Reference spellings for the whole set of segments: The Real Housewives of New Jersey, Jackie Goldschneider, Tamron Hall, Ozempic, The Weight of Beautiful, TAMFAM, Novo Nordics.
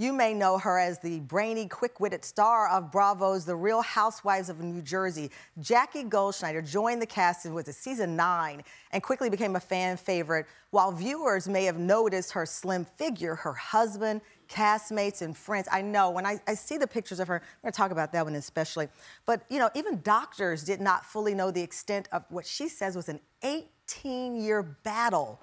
You may know her as the brainy, quick-witted star of Bravo's The Real Housewives of New Jersey. Jackie Goldschneider joined the cast in season 9 and quickly became a fan favorite. While viewers may have noticed her slim figure, her husband, castmates, and friends. I know, when I see the pictures of her, we're gonna talk about that one especially. But, you know, even doctors did not fully know the extent of what she says was an 18-year battle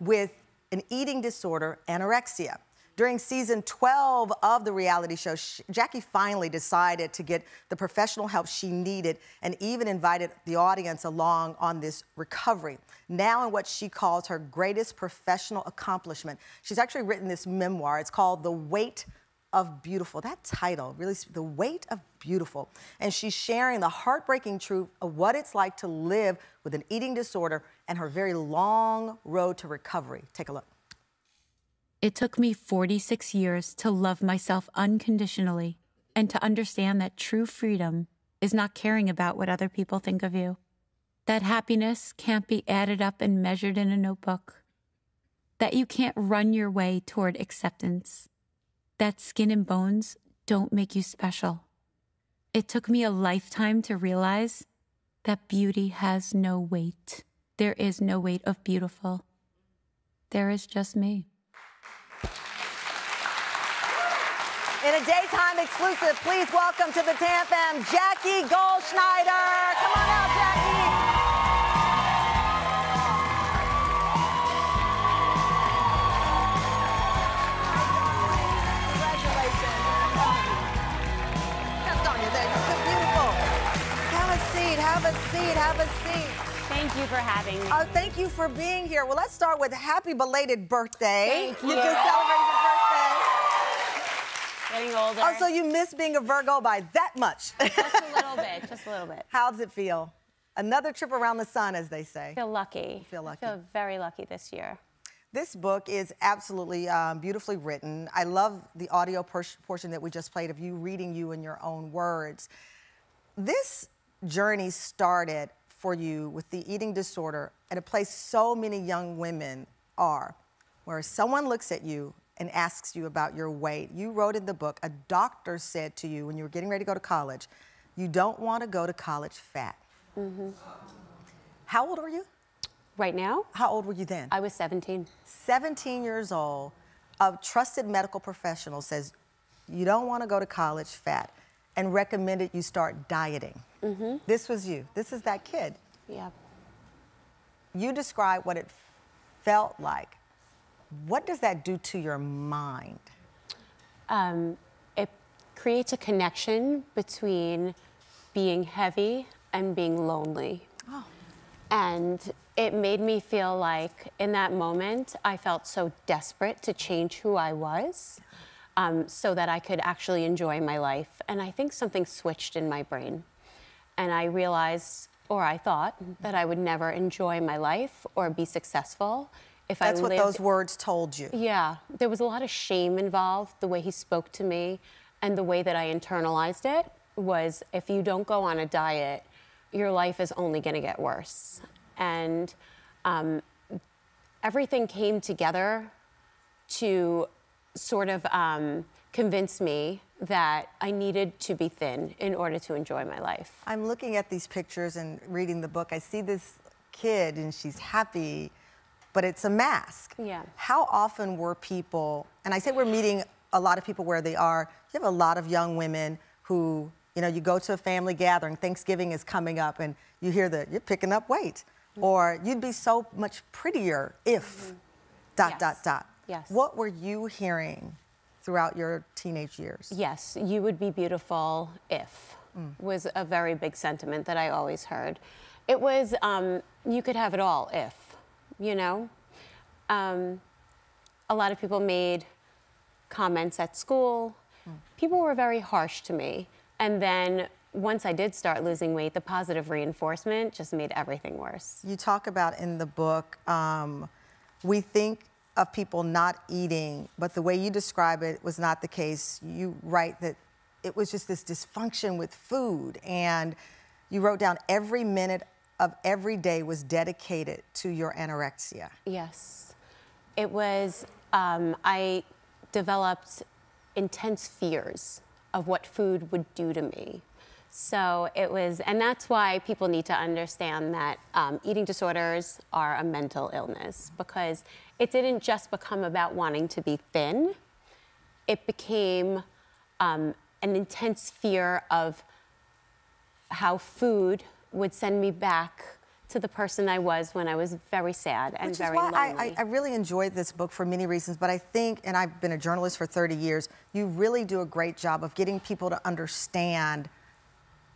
with an eating disorder, anorexia. During season 12 of the reality show, Jackie finally decided to get the professional help she needed and even invited the audience along on this recovery. Now in what she calls her greatest professional accomplishment, she's actually written this memoir. It's called The Weight of Beautiful. That title, really, The Weight of Beautiful. And she's sharing the heartbreaking truth of what it's like to live with an eating disorder and her very long road to recovery. Take a look. It took me 46 years to love myself unconditionally and to understand that true freedom is not caring about what other people think of you, that happiness can't be added up and measured in a notebook, that you can't run your way toward acceptance, that skin and bones don't make you special. It took me a lifetime to realize that beauty has no weight. There is no weight of beautiful. There is just me. In a daytime exclusive, please welcome to the TAMFAM, Jackie Goldschneider. Come on out, Jackie. Congratulations. That's so beautiful. Have a seat, have a seat, have a seat. Thank you for having me. Thank you for being here. Well, let's start with happy belated birthday. Thank you. You just celebrated your birthday. Getting older. Oh, so you miss being a Virgo by that much. Just a little bit, just a little bit. How does it feel? Another trip around the sun, as they say. I feel lucky. I feel lucky. I feel very lucky this year. This book is absolutely beautifully written. I love the audio portion that we just played of you reading you in your own words. This journey started for you with the eating disorder at a place so many young women are, where someone looks at you and asks you about your weight. You wrote in the book, a doctor said to you when you were getting ready to go to college, you don't want to go to college fat. Mm-hmm. How old are you? Right now? How old were you then? I was 17. 17 years old, a trusted medical professional says, you don't want to go to college fat, and recommended you start dieting. Mm-hmm. This was you. This is that kid. Yeah. You describe what it felt like. What does that do to your mind? It creates a connection between being heavy and being lonely. Oh. And it made me feel like, in that moment, I felt so desperate to change who I was. So that I could actually enjoy my life. And I think something switched in my brain. And I realized, or I thought, that I would never enjoy my life or be successful if I lived... That's what those words told you. Yeah. There was a lot of shame involved, the way he spoke to me, and the way that I internalized it was, if you don't go on a diet, your life is only going to get worse. And everything came together to sort of convinced me that I needed to be thin in order to enjoy my life. I'm looking at these pictures and reading the book. I see this kid and she's happy, but it's a mask. Yeah. How often were people, and I say we're meeting a lot of people where they are, you have a lot of young women who, you know, you go to a family gathering, Thanksgiving is coming up, and you hear that you're picking up weight, mm-hmm. or you'd be so much prettier if, mm-hmm. ... Yes. What were you hearing throughout your teenage years? Yes, you would be beautiful if, was a very big sentiment that I always heard. It was, you could have it all if, you know? A lot of people made comments at school. People were very harsh to me. And then once I did start losing weight, the positive reinforcement just made everything worse. You talk about in the book, we think of people not eating, but the way you describe it was not the case. You write that it was just this dysfunction with food, and you wrote down every minute of every day was dedicated to your anorexia. Yes. It was, I developed intense fears of what food would do to me. So it was, and that's why people need to understand that eating disorders are a mental illness, because it didn't just become about wanting to be thin. It became an intense fear of how food would send me back to the person I was when I was very sad and very lonely. Which is why I really enjoyed this book for many reasons, but I think, and I've been a journalist for 30 years, you really do a great job of getting people to understand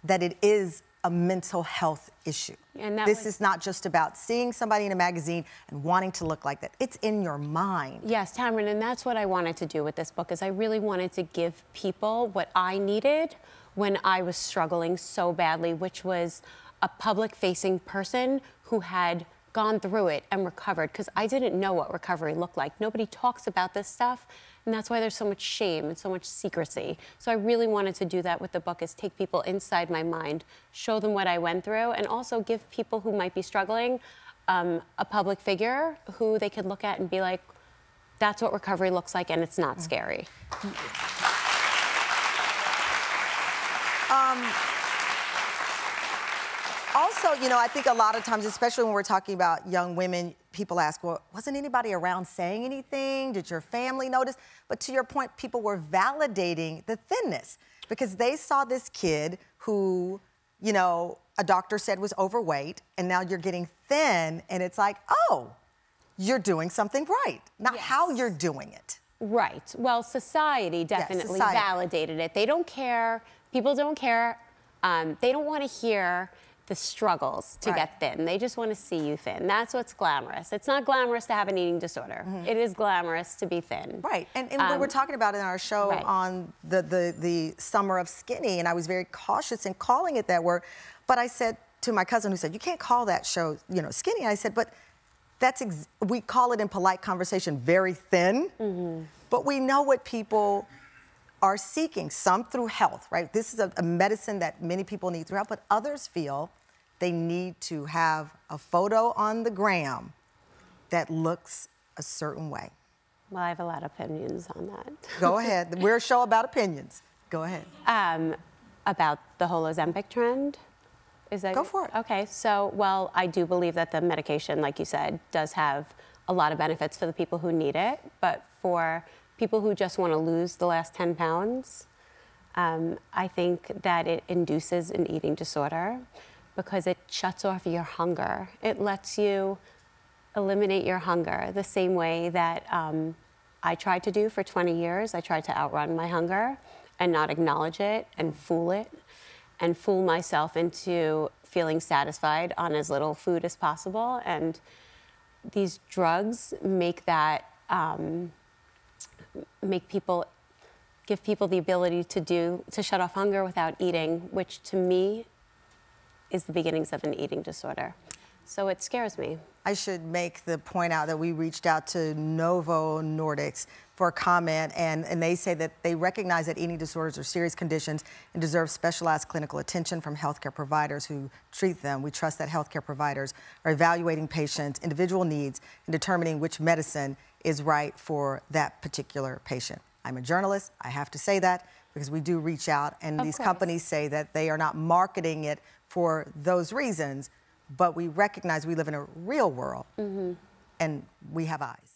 that it is a mental health issue. And this is not just about seeing somebody in a magazine and wanting to look like that. It's in your mind. Yes, Tamron, and that's what I wanted to do with this book, is I really wanted to give people what I needed when I was struggling so badly, which was a public-facing person who had gone through it and recovered, because I didn't know what recovery looked like. Nobody talks about this stuff, and that's why there's so much shame and so much secrecy. So I really wanted to do that with the book, is take people inside my mind, show them what I went through, and also give people who might be struggling a public figure who they could look at and be like, that's what recovery looks like, and it's not scary. Also, you know, I think a lot of times, especially when we're talking about young women, people ask, well, wasn't anybody around saying anything? Did your family notice? But to your point, people were validating the thinness because they saw this kid who, you know, a doctor said was overweight, and now you're getting thin, and it's like, oh, you're doing something right, not how you're doing it. Right. Well, society definitely validated it. They don't care. People don't care. They don't want to hear the struggles to get thin. They just want to see you thin. That's what's glamorous. It's not glamorous to have an eating disorder. It is glamorous to be thin. Right, and we were talking about it in our show on the summer of skinny, and I was very cautious in calling it that word, but I said to my cousin who said, you can't call that show, you know, skinny. I said, but that's, we call it in polite conversation, very thin, but we know what people are seeking, some through health, right? This is a medicine that many people need throughout, but others feel they need to have a photo on the gram that looks a certain way. Well, I have a lot of opinions on that. Go ahead. We're a show about opinions. Go ahead. About the whole Ozempic trend? Is that... Go for it. Okay, so, well, I do believe that the medication, like you said, does have a lot of benefits for the people who need it, but for people who just want to lose the last 10 pounds, I think that it induces an eating disorder, because it shuts off your hunger. It lets you eliminate your hunger the same way that I tried to do for 20 years. I tried to outrun my hunger and not acknowledge it and fool myself into feeling satisfied on as little food as possible. And these drugs make that, give people the ability to shut off hunger without eating, which to me is the beginnings of an eating disorder. So it scares me. I should make the point out that we reached out to Novo Nordics for a comment, and they say that they recognize that eating disorders are serious conditions and deserve specialized clinical attention from healthcare providers who treat them. We trust that healthcare providers are evaluating patients' individual needs and determining which medicine is right for that particular patient. I'm a journalist, I have to say that, because we do reach out, and these companies say that they are not marketing it for those reasons, but we recognize we live in a real world, and we have eyes.